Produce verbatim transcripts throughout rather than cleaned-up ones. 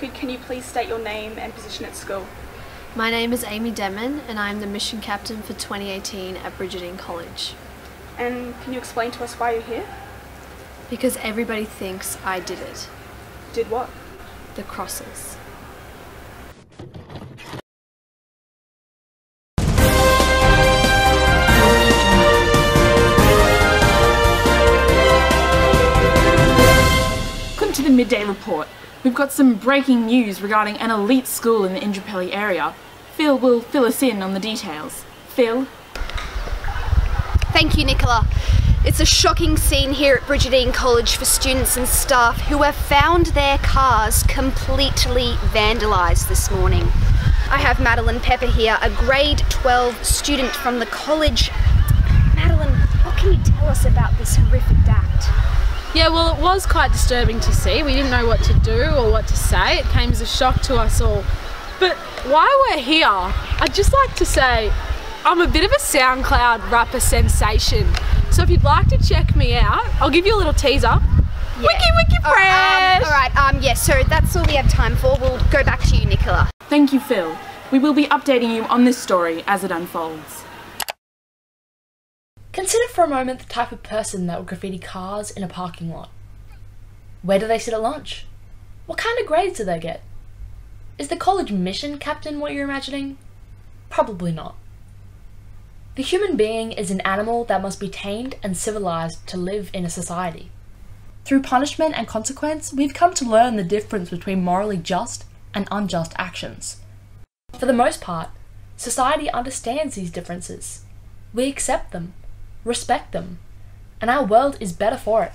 Could, can you please state your name and position at school? My name is Amy Denman and I am the mission captain for twenty eighteen at Brigidine College. And can you explain to us why you're here? Because everybody thinks I did it. Did what? The crosses. Welcome to the Midday Report. We've got some breaking news regarding an elite school in the Indooroopilly area. Phil will fill us in on the details. Phil? Thank you, Nicola. It's a shocking scene here at Brigidine College for students and staff who have found their cars completely vandalised this morning. I have Madeline Pepper here, a grade twelve student from the college. Madeline, what can you tell us about this horrific act? Yeah, well, it was quite disturbing to see. We didn't know what to do or what to say. It came as a shock to us all. But while we're here, I'd just like to say I'm a bit of a SoundCloud rapper sensation. So if you'd like to check me out, I'll give you a little teaser. Yeah. Wiki Wiki Fresh! Oh, um, Alright, um, yeah, so that's all we have time for. We'll go back to you, Nicola. Thank you, Phil. We will be updating you on this story as it unfolds. Consider for a moment the type of person that will graffiti cars in a parking lot. Where do they sit at lunch? What kind of grades do they get? Is the college mission captain what you're imagining? Probably not. The human being is an animal that must be tamed and civilized to live in a society. Through punishment and consequence, we've come to learn the difference between morally just and unjust actions. For the most part, society understands these differences. We accept them, respect them, and our world is better for it.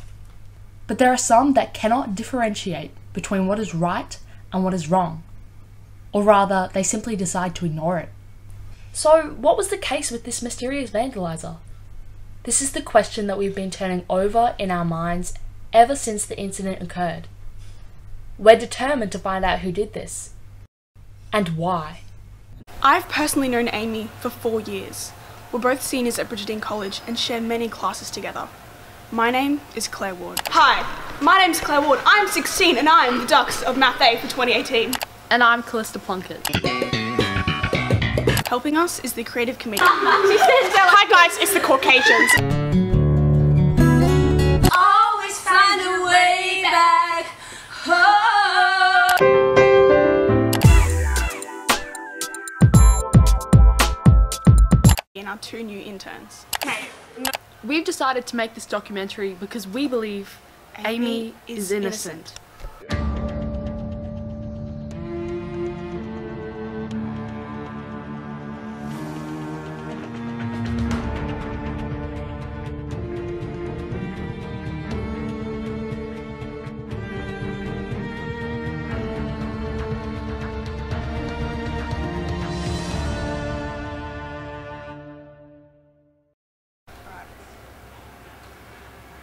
But there are some that cannot differentiate between what is right and what is wrong, or rather, they simply decide to ignore it. So, what was the case with this mysterious vandalizer? This is the question that we've been turning over in our minds ever since the incident occurred. We're determined to find out who did this, and why. I've personally known Amy for four years. We're both seniors at Brigidine College and share many classes together. My name is Claire Ward. Hi, my name's Claire Ward. I'm sixteen and I'm the Dux of Math A for twenty eighteen. And I'm Callista Plunkett. Helping us is the creative comedian. Hi guys, it's the Caucasians. Always find a way back home. Our two new interns. Okay. We've decided to make this documentary because we believe Amy, Amy is, is innocent. innocent.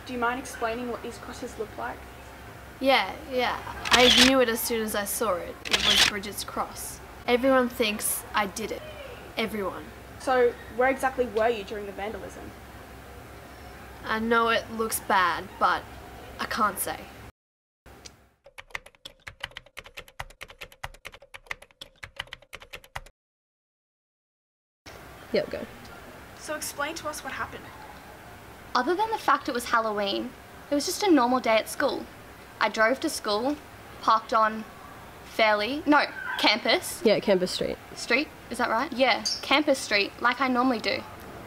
Do you mind explaining what these crosses look like? Yeah, yeah. I knew it as soon as I saw it. It was Bridget's cross. Everyone thinks I did it. Everyone. So, where exactly were you during the vandalism? I know it looks bad, but I can't say. Yeah, go. So explain to us what happened. Other than the fact it was Halloween, it was just a normal day at school. I drove to school, parked on Fairley, no, Campus. Yeah, Campus Street. Street, is that right? Yeah, Campus Street, like I normally do.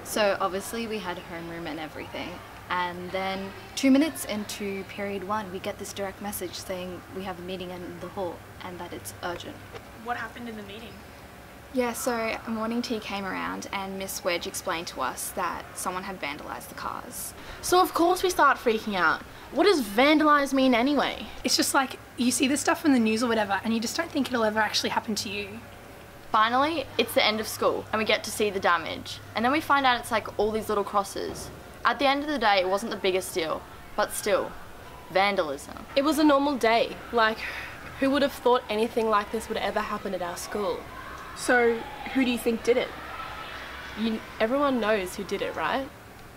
So obviously we had homeroom and everything. And then two minutes into period one, we get this direct message saying we have a meeting in the hall and that it's urgent. What happened in the meeting? Yeah, so morning tea came around and Miss Wedge explained to us that someone had vandalised the cars. So of course we start freaking out. What does vandalise mean anyway? It's just like, you see this stuff on the news or whatever and you just don't think it'll ever actually happen to you. Finally, it's the end of school and we get to see the damage. And then we find out it's like all these little crosses. At the end of the day, it wasn't the biggest deal, but still, vandalism. It was a normal day. Like, who would have thought anything like this would ever happen at our school? So, who do you think did it? You, everyone knows who did it, right?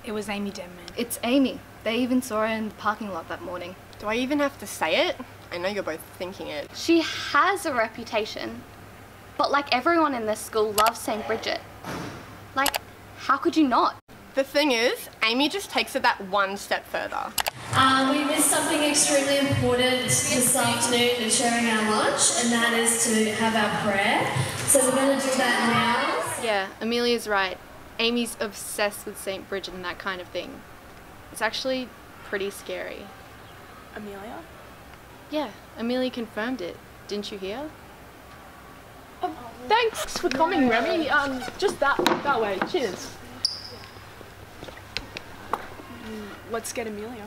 It was Amy Denman. It's Amy. They even saw her in the parking lot that morning. Do I even have to say it? I know you're both thinking it. She has a reputation, but like everyone in this school loves Saint Bridget. Like, how could you not? The thing is, Amy just takes it that one step further. Uh, we missed something extremely important this afternoon in sharing our lunch, and that is to have our prayer. So we're going to do that now. Yeah, Amelia's right. Amy's obsessed with Saint Bridget and that kind of thing. It's actually pretty scary. Amelia? Yeah, Amelia confirmed it. Didn't you hear? Oh, thanks for coming, Remy. Um, just that that way. Cheers. Let's get Amelia.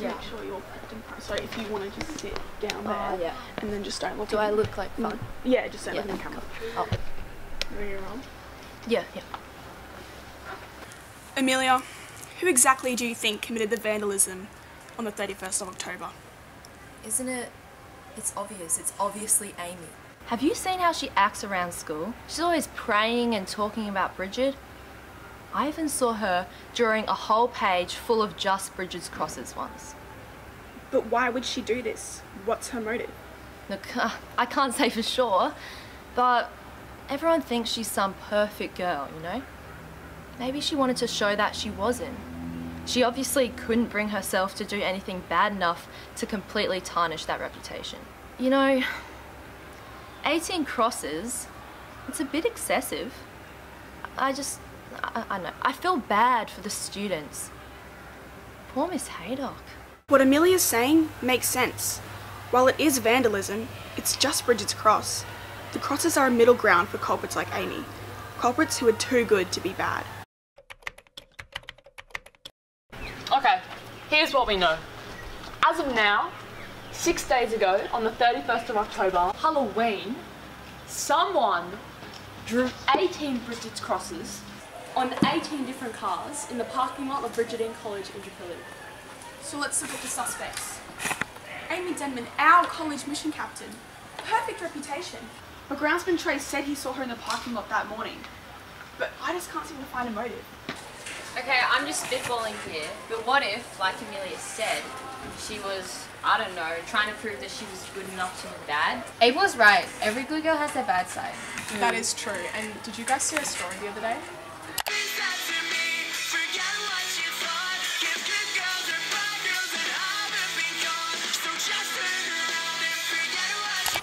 Yeah. Make sure you're prepped and prepped. So if you want to just sit down there, uh, yeah. and then just don't look. Do I look like fun? Yeah, just don't yeah. look in the camera. Oh. Where you're on? Yeah, yeah. Amelia, who exactly do you think committed the vandalism on the thirty-first of October? Isn't it? It's obvious. It's obviously Amy. Have you seen how she acts around school? She's always praying and talking about Bridget. I even saw her drawing a whole page full of just Bridget's crosses once. But why would she do this? What's her motive? Look, I can't say for sure, but everyone thinks she's some perfect girl, you know? Maybe she wanted to show that she wasn't. She obviously couldn't bring herself to do anything bad enough to completely tarnish that reputation. You know, eighteen crosses, it's a bit excessive. I just, I, I don't know, I feel bad for the students. Poor Miss Haydock. What Amelia's saying makes sense. While it is vandalism, it's just Bridget's cross. The crosses are a middle ground for culprits like Amy. Culprits who are too good to be bad. Okay, here's what we know. As of now, six days ago, on the thirty-first of October, Halloween, someone drew eighteen Bridget's crosses on eighteen different cars in the parking lot of Brigidine College Indooroopilly. So let's look at the suspects. Amy Denman, our college mission captain. Perfect reputation. But groundsman Trey said he saw her in the parking lot that morning. But I just can't seem to find a motive. Okay, I'm just spitballing here, but what if, like Amelia said, she was, I don't know, trying to prove that she was good enough to be bad? Abel was right. Every good girl has their bad side. Mm. That is true. And did you guys see her story the other day?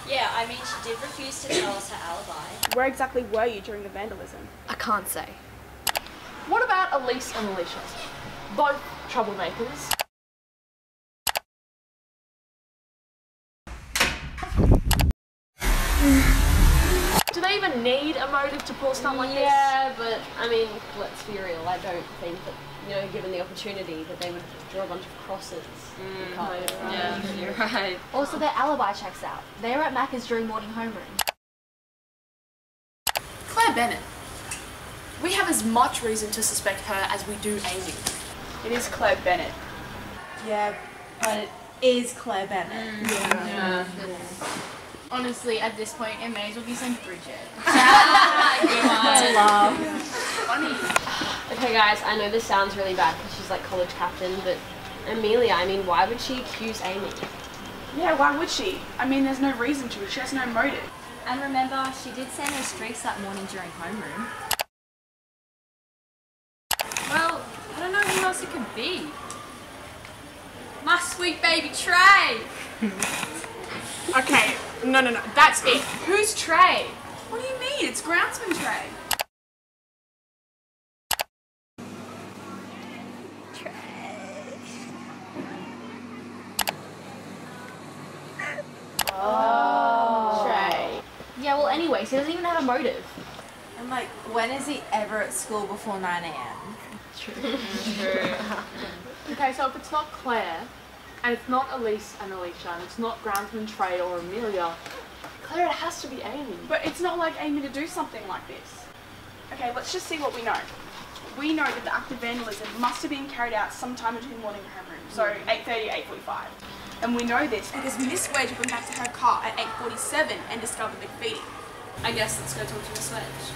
Yeah, I mean, she did refuse to tell us her alibi. Where exactly were you during the vandalism? I can't say. What about Elise and Alicia? Both troublemakers. Do they even need a motive to pull stuff like yeah, this? Yeah, but I mean, let's be real. I don't think that, you know, given the opportunity, that they would draw a bunch of crosses. Mm, no, right. Yeah, you're right. Also, their alibi checks out. They were at Macca's during morning homeroom. Claire Bennett. We have as much reason to suspect her as we do Amy. It is Claire Bennett. Yeah, but it is Claire Bennett. Mm. Yeah. Yeah. Yeah. Honestly, at this point, it may as well be Saint Bridget. I love. Funny. Okay, guys, I know this sounds really bad because she's like college captain, but Amelia, I mean, why would she accuse Amy? Yeah, why would she? I mean, there's no reason to. She has no motive. And remember, she did send her streaks that morning during homeroom. Well, I don't know who else it could be. My sweet baby Trey! Okay, no, no, no, that's it. Who's Trey? What do you mean? It's groundsman Trey. Trey. Oh. Trey. Yeah, well, anyways, he doesn't even have a motive. I'm like, when is he ever at school before nine A M? True. True. Okay, so if it's not Claire, and it's not Elise and Alicia, and it's not groundsman Trey or Amelia, Claire, it has to be Amy. But it's not like Amy to do something like this. Okay, let's just see what we know. We know that the act of vandalism must have been carried out sometime between morning and homeroom, so eight thirty, eight forty-five. And we know this because Miss Wedge went back to her car at eight forty-seven and discovered the graffiti. I guess let's go talk to Miss Wedge.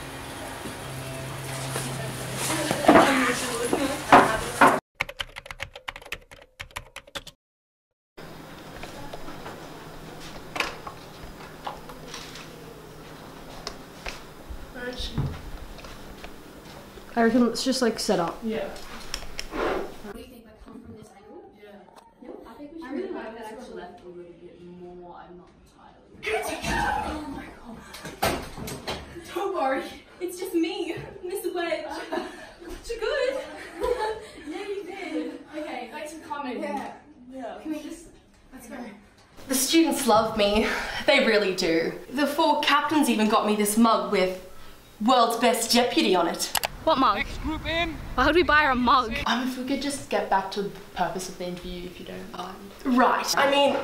imagine. I reckon let's just like set up. Yeah. What do you think? Like come from this angle? Yeah. No, I think we should. I really like that actually. Left a little bit more. I'm not entirely. Oh my god. Don't worry. It's just me, Miss Wedge. Uh, You're good. Yeah, you did. Okay, thanks for coming. Yeah. Yeah. Can we just? Let's go. The students love me. They really do. The four captains even got me this mug with world's best deputy on it. What mug? Next group in. Why would we buy her a mug? Um, if we could just get back to the purpose of the interview, if you don't mind. Right. I mean,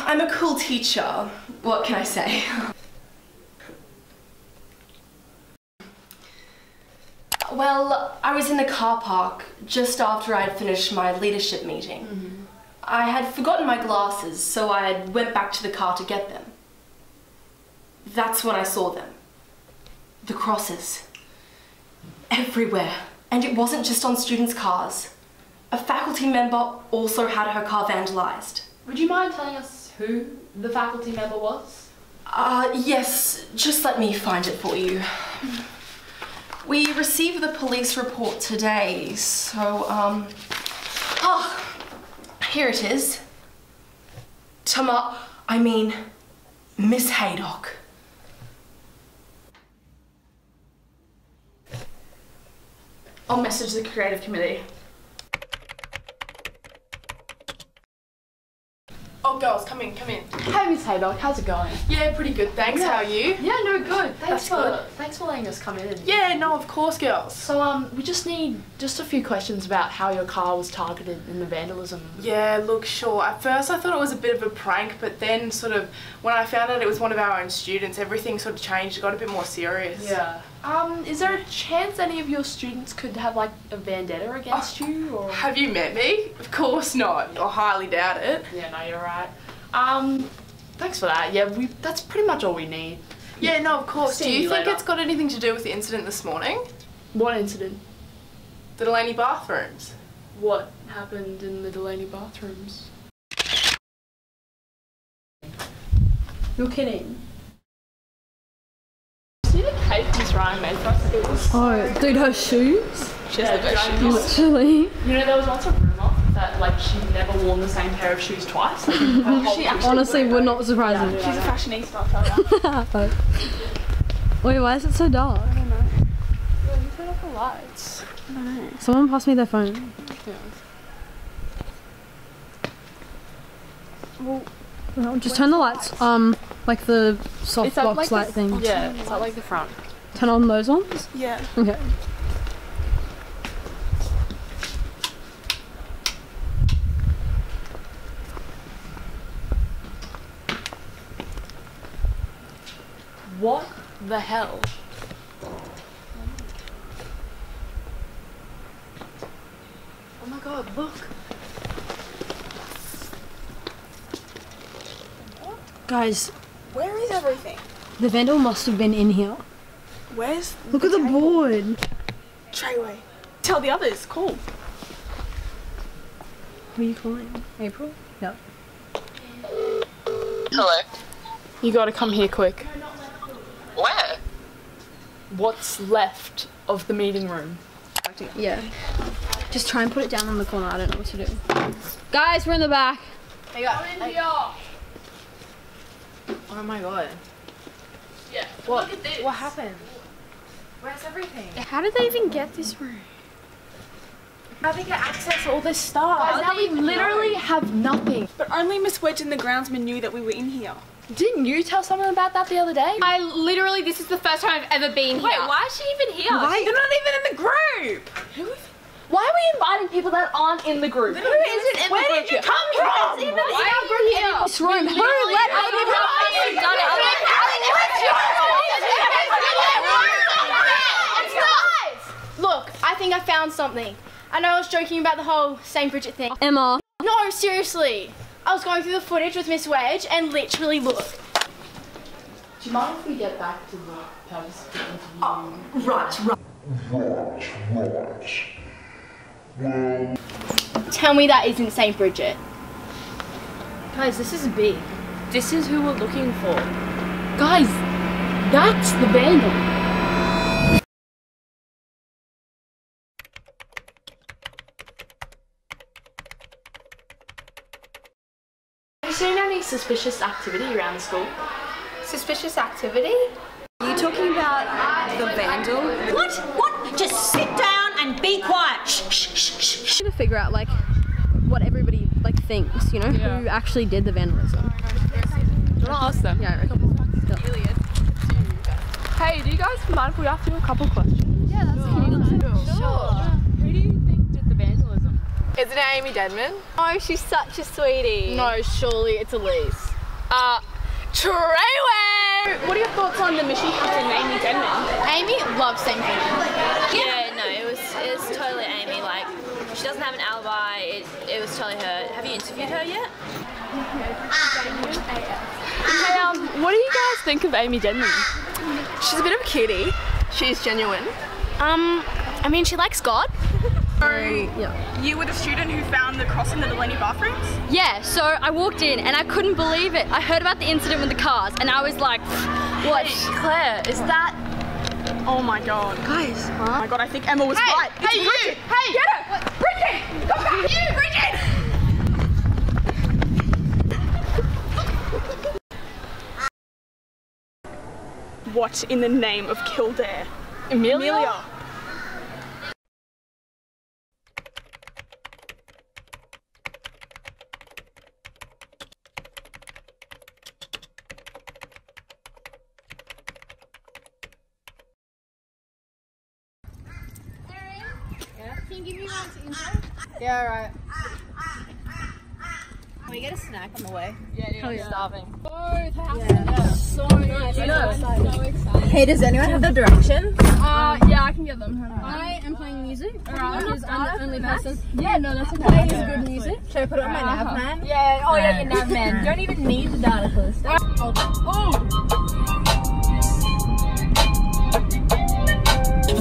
I'm a cool teacher. What can I say? Well, I was in the car park just after I'd finished my leadership meeting. Mm-hmm. I had forgotten my glasses, so I went back to the car to get them. That's when I saw them. The crosses. Everywhere. And it wasn't just on students' cars. A faculty member also had her car vandalised. Would you mind telling us who the faculty member was? Uh, yes. Just let me find it for you. We received the police report today, so, um... Oh! Here it is. Tama... I mean... Miss Haydock. I'll message the creative committee. Oh girls, come in, come in. Hey Miss Haydock, how's it going? Yeah, pretty good, thanks. Yeah. How are you? Yeah, no, good. Thanks That's for good. Thanks for letting us come in. Yeah, no, of course girls. So um we just need just a few questions about how your car was targeted in the vandalism. Yeah, look, sure. At first I thought it was a bit of a prank, but then sort of when I found out it was one of our own students, everything sort of changed, it got a bit more serious. Yeah. Um, is there a chance any of your students could have like a vendetta against oh, you? Or? Have you met me? Of course not. I highly doubt it. Yeah, no, you're right. Um, thanks for that. Yeah, we. That's pretty much all we need. Yeah, no, of course. Do you, you think later. It's got anything to do with the incident this morning? What incident? The Delaney bathrooms. What happened in the Delaney bathrooms? You're kidding. Oh, dude, her shoes? She has the best shoes. Literally. You know, there was once a rumour that, like, she'd never worn the same pair of shoes twice. Like, she actually honestly, we're not surprised. Yeah, she's a fashionista, fella. Wait, why is it so dark? I don't know. Well, you turn off the lights. I don't know. Someone passed me their phone. Yeah. Well... No, just turn the lights, the lights, um, like the soft box like light thing. Yeah, it's like the front. Turn on those ones? Yeah. Okay. What the hell? Oh my god, look. Guys, where is everything? The vandal must have been in here. Where's? Look at the board. Treyway. Tell the others. Call. Who are you calling? April? No. Hello. You gotta come here quick. Where? What's left of the meeting room? Yeah. Just try and put it down on the corner. I don't know what to do. Guys, we're in the back. Hey guys. Come in here. Oh my god. Yeah. What? Look at this. What happened? Where's everything? How did they even get this room? How did they get access to all this stuff? Guys, now we literally know? have nothing. But only Miss Wedge and the groundsman knew that we were in here. Didn't you tell someone about that the other day? I literally, this is the first time I've ever been Wait, here. Wait, why is she even here? Why? They're not even in the group. Who is? Why are we inviting people that aren't in the group? Who isn't in the group? Where did you come from? Why are you here? This room. Who let people come? It's not your fault. It's guys. Look, I think I found something. I know I was joking about the whole same Bridget thing. Emma. No, seriously. I was going through the footage with Miss Wedge and literally look. Do you mind if we get back to the purpose of the interview? Oh, right, right. Right, right. Tell me that isn't Saint Bridget. Guys, this is big. This is who we're looking for. Guys, that's the bandit. suspicious activity around the school. Suspicious activity? Are you talking about the vandal? What? What? Just sit down and be quiet. Shh, shh, shh, shh. I'm trying to figure out like what everybody like thinks, you know, yeah. Who actually did the vandalism. Do you want to ask them? Yeah, I reckon. Hey, do you guys mind if we ask you a couple questions? Yeah, that's cool. Sure. Sure. Sure. Who do you think did the vandalism? Isn't it Amy Denman? Oh, she's such a sweetie. No, surely it's Elise. Uh, Trey! What are your thoughts on the mission captain, Amy Denman? Amy loves Saint Peter. Yeah. yeah, no, it was it was totally Amy. Like, she doesn't have an alibi. It it was totally her. Have you interviewed her yet? Hey, um, what do you guys think of Amy Denman? She's a bit of a cutie. She's genuine. Um, I mean, she likes God. So, yeah. You were the student who found the cross in the Delaney bathrooms? Yeah, so I walked in and I couldn't believe it. I heard about the incident with the cars and I was like, what? Hey, Claire, is that... Oh my God. Guys, huh? Oh my God, I think Emma was hey, right. It's hey, Bridget. You! Hey, get her! What? Bridget! Come back! You, Bridget! What in the name of Kildare? Amelia? Amelia. Can you give me one to intro? Yeah, alright. Can we get a snack on the way? Yeah, dude, I'm yeah. starving. Oh, the house yeah. is so nice. I know. I'm so excited. Hey, does anyone have the directions? Uh, yeah, I can get them. Right. I am playing music. Alright, because I'm the only person. Yeah, no, that's okay. Playing yeah. good music. Should I put it on right. my nav man? Yeah, oh yeah, your nav man. You don't even need the data for this stuff. Hold on. Oh!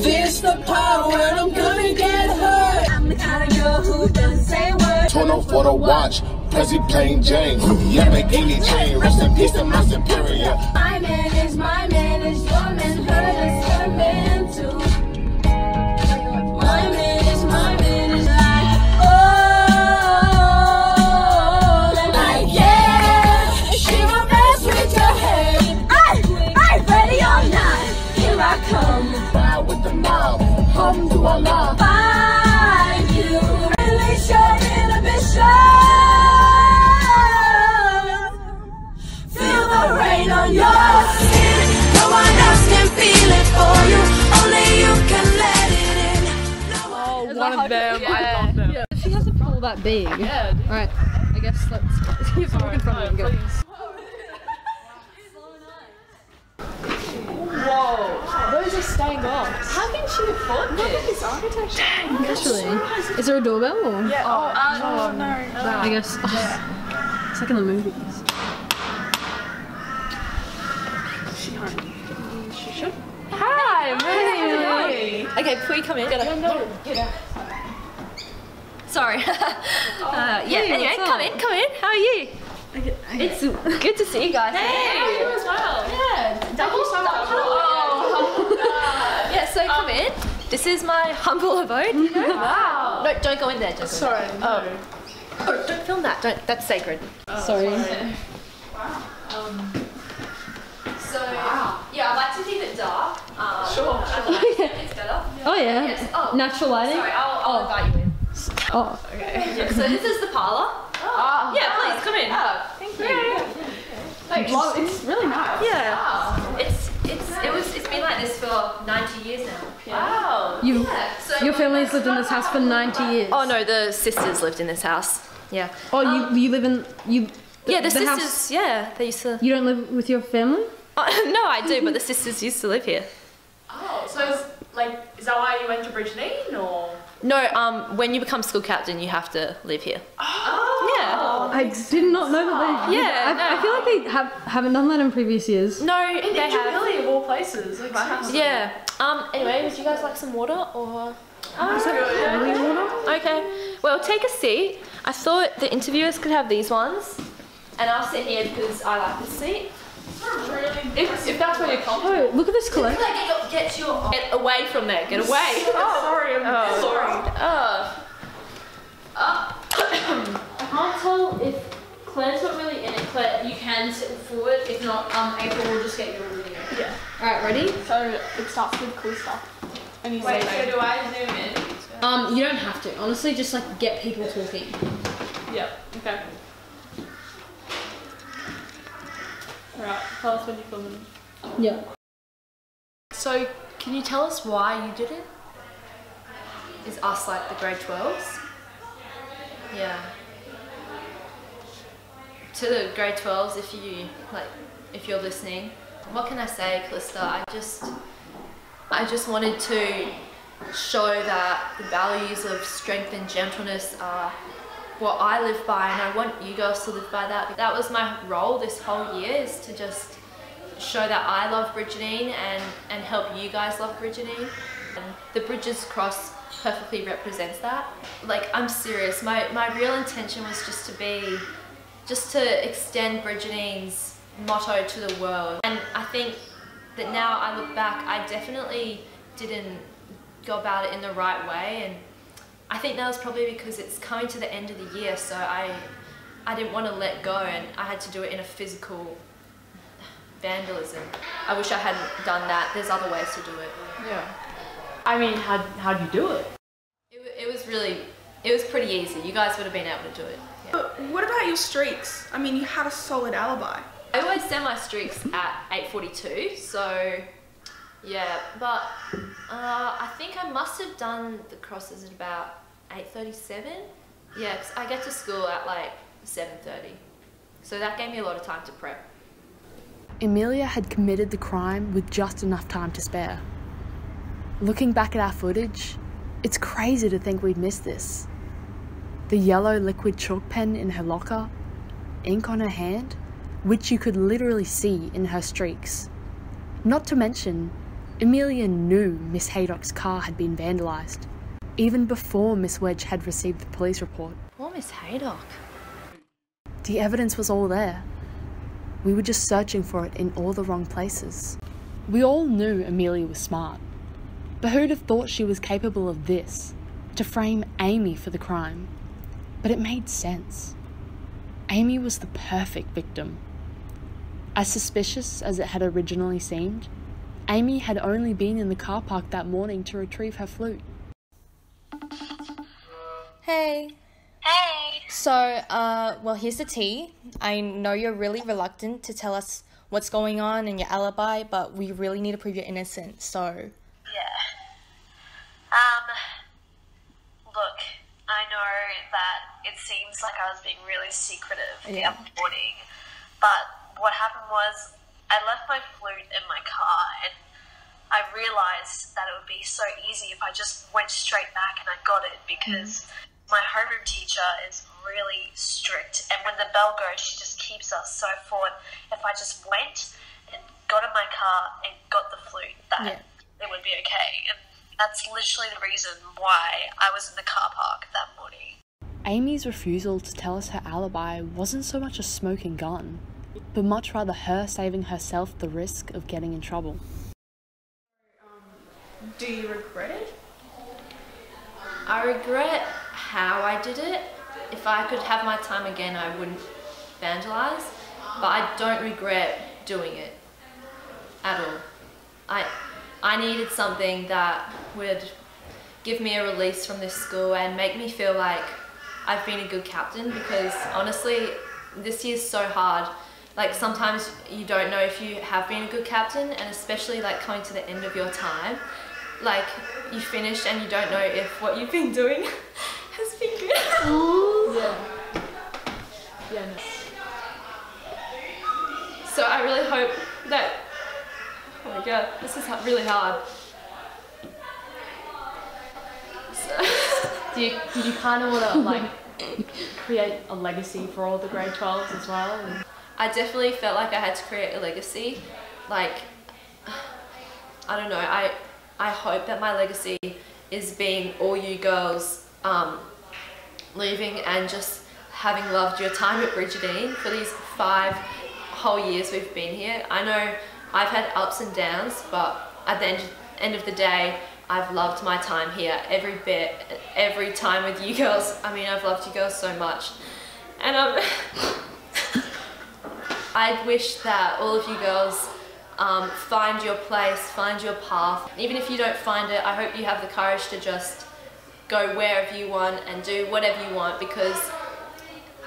This the part where I'm gonna get hurt. I'm the kind of girl who doesn't say a word. Turn off what I watch. Cause he plain Jane, Yamagini chain, rest in peace to my superior. My man is my man, is your man, her is her man too. My man is my man, is like, oh, and like, yeah, she will mess with your head. Aye, aye, ready or not, here I come. Fly with the mob, hum to Allah. Find you, really sure in a bishop. On your skin, no one else can feel it for you. Only you can let it in. No one oh, one of them. Yeah. I love them. Yeah. She doesn't pull that big. Yeah. All right. I guess let's keep talking from it and go. Whoa! Those are staying off. How can she afford this? Look at this architecture. Dang, actually, is there a doorbell? Or? Yeah. Oh, oh um, no, no. I guess oh, yeah. It's like in the movies. Hi, how are you? Okay, before you come in, get out. No, get out. Sorry. uh, yeah, hey, anyway, come in, come in. How are you? Okay, okay. It's good to see you guys. Hey, how are you as well? Yeah, double so much. Oh, yeah, so come um, in. This is my humble abode, you know? Wow. No, don't go in there, just. Sorry. Oh. Oh, don't film that. Don't. That's sacred. Oh, sorry. sorry. Wow. Um, So, wow. yeah, I like to keep it dark. Um, sure. Oh, yeah. It's better. Yeah. Oh, yeah. Yes. Oh, natural lighting. Sorry, I'll, I'll oh. invite you in. Oh. Okay. Yeah, so this is the parlour. Oh. Yeah, oh. please, come in. Oh, thank you. Yeah. Yeah. Yeah. Like, well, it's really nice. Yeah. Wow. It's, it's, it was, it's been like this for ninety years now. Yeah. Wow. You, yeah. So your family's lived in this house for ninety years. Oh, no, the sisters lived in this house. Yeah. Oh, um, you, you live in, you, the, yeah, the, the sisters, house, yeah, they used to. You don't live with your family? Oh, no, I do, but the sisters used to live here. Oh, so is, like, is that why you went to Brigidine, or...? No, um, when you become school captain, you have to live here. Oh! Yeah. I did not know that they... Yeah, I, no. I feel like they have, haven't done that in previous years. No, in, they in have. Really, of all places. Like, yeah. Um, anyway, would you guys like some water, or...? Oh, is that really water? Okay. Well, take a seat. I thought the interviewers could have these ones, and I'll sit here because I like this seat. Really if, if that's where you come from. Oh, look at this collection. Like get, your... get away from there, get away. Oh, sorry, I'm oh. sorry. Oh. Oh. I can't tell if Claire's not really in it. Claire, you can sit forward. If not, um, April will just get you over here. Yeah. Alright, ready? So it starts with cool stuff. And you Wait, say so do I zoom in? Um, you don't have to. Honestly, just like get people talking. Yep, okay. Alright, tell us when you come in. Yeah. So, can you tell us why you did it? Is us like the grade twelves? Yeah. To the grade twelves, if you like, if you're listening, what can I say, Callista? I just, I just wanted to show that the values of strength and gentleness are what I live by, and I want you girls to live by that. That was my role this whole year, is to just show that I love Brigidine and, and help you guys love Brigidine. And the Bridges Cross perfectly represents that. Like, I'm serious, my, my real intention was just to be, just to extend Brigidine's motto to the world. And I think that now I look back, I definitely didn't go about it in the right way, and I think that was probably because it's coming to the end of the year, so I I didn't want to let go, and I had to do it in a physical vandalism. I wish I hadn't done that. There's other ways to do it. Yeah. I mean, how how'd you do it? It, it was really, it was pretty easy. You guys would have been able to do it. Yeah. But what about your streaks? I mean, you had a solid alibi. I always send my streaks at eight forty-two, so yeah, but uh, I think I must have done the crosses at about eight thirty-seven. Yeah, because I get to school at like seven thirty. So that gave me a lot of time to prep. Amelia had committed the crime with just enough time to spare. Looking back at our footage, it's crazy to think we'd missed this. The yellow liquid chalk pen in her locker, ink on her hand, which you could literally see in her streaks. Not to mention, Amelia knew Miss Haydock's car had been vandalised, even before Miss Wedge had received the police report. Poor Miss Haydock. The evidence was all there. We were just searching for it in all the wrong places. We all knew Amelia was smart, but who'd have thought she was capable of this, to frame Amy for the crime? But it made sense. Amy was the perfect victim. As suspicious as it had originally seemed, Amy had only been in the car park that morning to retrieve her flute. Hey. Hey. So, uh, well, here's the tea. I know you're really reluctant to tell us what's going on and your alibi, but we really need to prove your innocence, so... Yeah. Um, look, I know that it seems like I was being really secretive the other morning, but what happened was I left my flute in my car, and I realised that it would be so easy if I just went straight back and I got it, because mm. my homeroom teacher is really strict, and when the bell goes, she just keeps us so forward. If I just went and got in my car and got the flute, that... Yeah. It would be okay, and that's literally the reason why I was in the car park that morning. Amy's refusal to tell us her alibi wasn't so much a smoking gun, but much rather her saving herself the risk of getting in trouble. Um, do you regret it? I regret how I did it. If I could have my time again, I wouldn't vandalise, but I don't regret doing it at all. I. I needed something that would give me a release from this school and make me feel like I've been a good captain, because honestly, this year's so hard. Like, sometimes you don't know if you have been a good captain, and especially like coming to the end of your time, like you finished and you don't know if what you've been doing has been good. Ooh. Yeah. Yeah. No. So I really hope that... Oh my god, this is really hard. So do you, do you kind of want to like create a legacy for all the grade twelves as well? And... I definitely felt like I had to create a legacy. Like, I don't know, I, I hope that my legacy is being all you girls um, leaving and just having loved your time at Brigidine for these five whole years we've been here. I know I've had ups and downs, but at the end, end of the day, I've loved my time here, every bit, every time with you girls. I mean, I've loved you girls so much. And I'm, I'd wish that all of you girls um, find your place, find your path. Even if you don't find it, I hope you have the courage to just go wherever you want and do whatever you want, because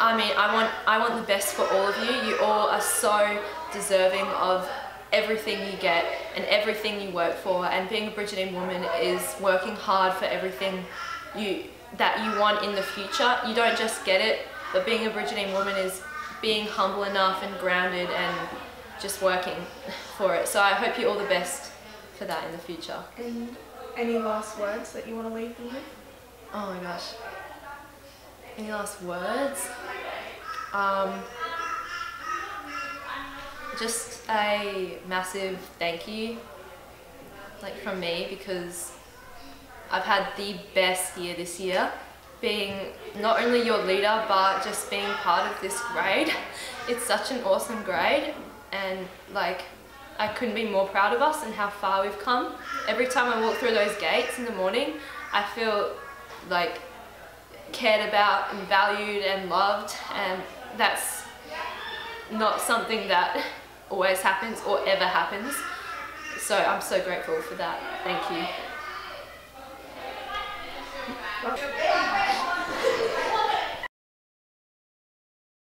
I mean, I want, I want the best for all of you. You all are so deserving of everything you get and everything you work for, and being a Brigidine woman is working hard for everything you that you want in the future. You don't just get it, but being a Brigidine woman is being humble enough and grounded and just working for it. So I hope you all the best for that in the future. And any last words that you want to leave them with? Oh my gosh. Any last words? Um, just a massive thank you, like, from me, because I've had the best year this year, being not only your leader but just being part of this grade. It's such an awesome grade, and like, I couldn't be more proud of us and how far we've come. Every time I walk through those gates in the morning, I feel like cared about and valued and loved, and that's not something that always happens or ever happens. So I'm so grateful for that. Thank you.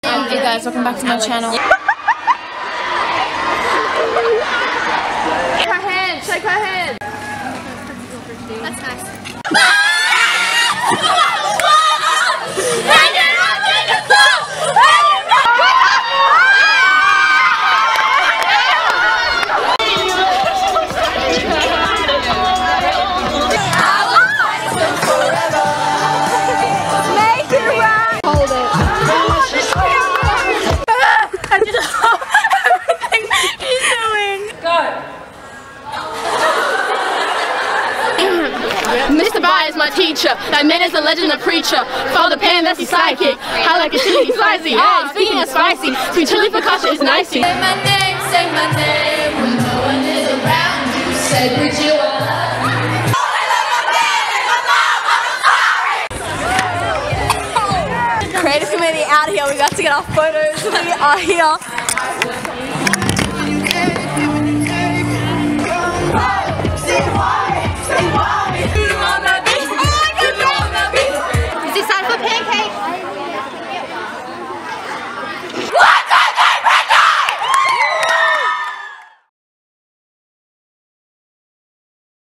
Um, hey guys, welcome back to my channel. Shake my hand, shake my hand. That's nice. My teacher, that man is a legend, a preacher. Father Pan, that's his sidekick. I like a chili, spicy. Ah, speaking of spicy, sweet chili focaccia is nicey. Say my name, say my name. When no one is around, you say Bridget. Oh, I love my family, my mom, I'm sorry. Creative community out here. We got to get our photos. We are here.